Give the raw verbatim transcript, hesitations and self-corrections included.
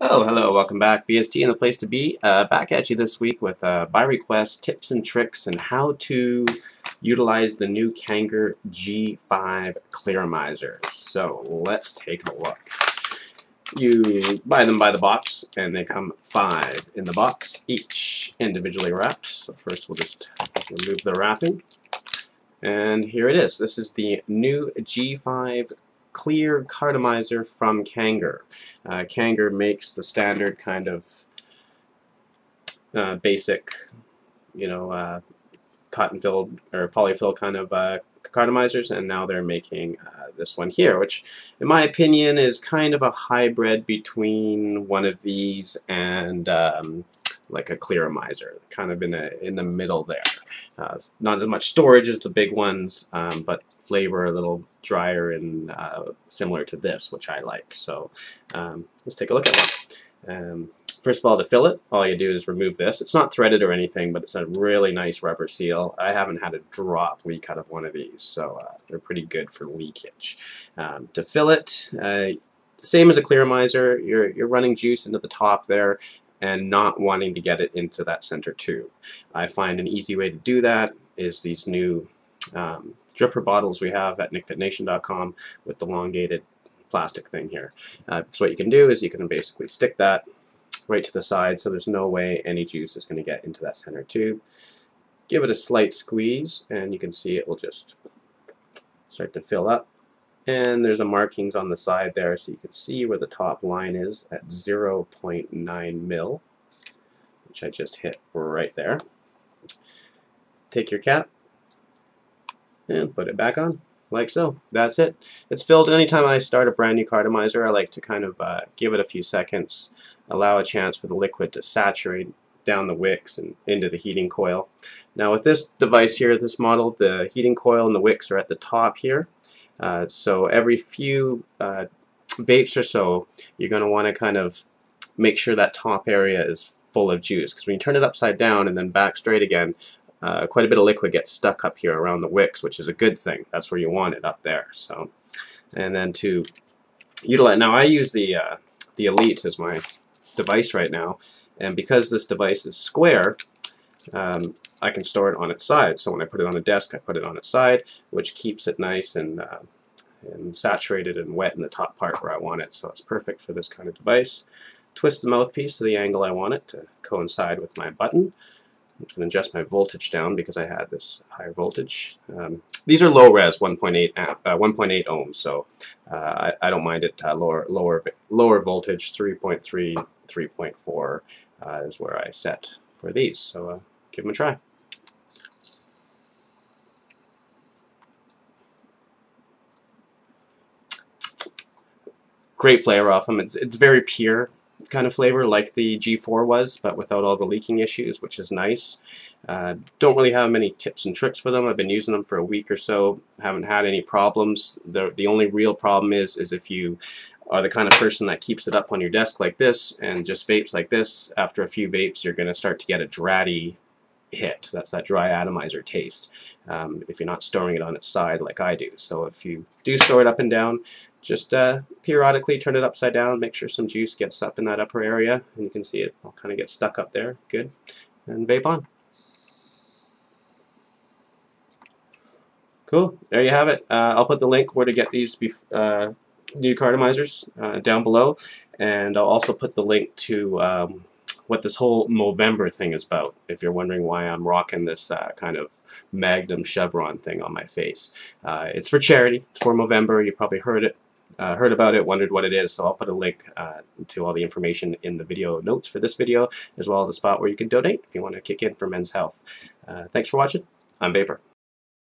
Oh, hello, welcome back. V S T and the place to be. Uh, back at you this week with uh, by request tips and tricks and how to utilize the new Kanger G five Clearomizer. So let's take a look. You buy them by the box and they come five in the box, each individually wrapped. So first we'll just remove the wrapping. And here it is. This is the new G five Clear Cartomizer from Kanger. Uh, Kanger makes the standard kind of uh, basic, you know, uh, cotton-filled or polyfill kind of uh, cartomizers, and now they're making uh, this one here, which, in my opinion, is kind of a hybrid between one of these and um, like a Clearomizer, kind of in a in the middle there. Uh, not as much storage as the big ones, um, but flavor a little drier and uh, similar to this, which I like. So um, let's take a look at one. Um, first of all, to fill it, all you do is remove this. It's not threaded or anything, but it's a really nice rubber seal. I haven't had a drop leak out of one of these, so uh, they're pretty good for leakage. Um, to fill it, uh, same as a Clearomizer, you're, you're running juice into the top there and not wanting to get it into that center tube. I find an easy way to do that is these new um, dripper bottles we have at nick fit nation dot com with the elongated plastic thing here. Uh, so what you can do is you can basically stick that right to the side so there's no way any juice is going to get into that center tube. Give it a slight squeeze and you can see it will just start to fill up. And there's a markings on the side there so you can see where the top line is at zero point nine mil, which I just hit right there. Take your cap and put it back on like so. That's it. It's filled. Anytime I start a brand new cartomizer, I like to kind of uh, give it a few seconds, allow a chance for the liquid to saturate down the wicks and into the heating coil. Now with this device here, this model, the heating coil and the wicks are at the top here. Uh, so every few uh, vapes or so, you're going to want to kind of make sure that top area is full of juice, because when you turn it upside down and then back straight again, uh, quite a bit of liquid gets stuck up here around the wicks, which is a good thing. That's where you want it, up there. So, and then to utilize, now I use the uh, the Elite as my device right now, and because this device is square, Um, I can store it on its side. So when I put it on the desk, I put it on its side, which keeps it nice and, uh, and saturated and wet in the top part where I want it. So it's perfect for this kind of device. Twist the mouthpiece to the angle I want it to coincide with my button. I'm going to adjust my voltage down because I had this higher voltage. Um, these are low res, one point eight ohms, so uh, I, I don't mind it uh, lower, lower, lower voltage, three point three, three point four uh, is where I set for these. So uh, give them a try. Great flavor off them. It's, it's very pure kind of flavor, like the G four was, but without all the leaking issues, which is nice. Uh, don't really have many tips and tricks for them. I've been using them for a week or so. Haven't had any problems. The, the only real problem is, is if you are the kind of person that keeps it up on your desk like this and just vapes like this, after a few vapes, you're going to start to get a dratty hit. That's that dry atomizer taste, um, if you're not storing it on its side like I do. So if you do store it up and down, just uh, periodically turn it upside down, make sure some juice gets up in that upper area, and you can see it all kind of gets stuck up there. Good. And vape on. Cool. There you have it. Uh, I'll put the link where to get these bef uh, new cartomizers uh, down below, and I'll also put the link to um, what this whole Movember thing is about, if you're wondering why I'm rocking this uh, kind of Magnum chevron thing on my face. Uh, it's for charity. It's for Movember. You've probably heard it, uh, heard about it, wondered what it is, so I'll put a link uh, to all the information in the video notes for this video, as well as a spot where you can donate if you want to kick in for men's health. Uh, thanks for watching. I'm Vapor.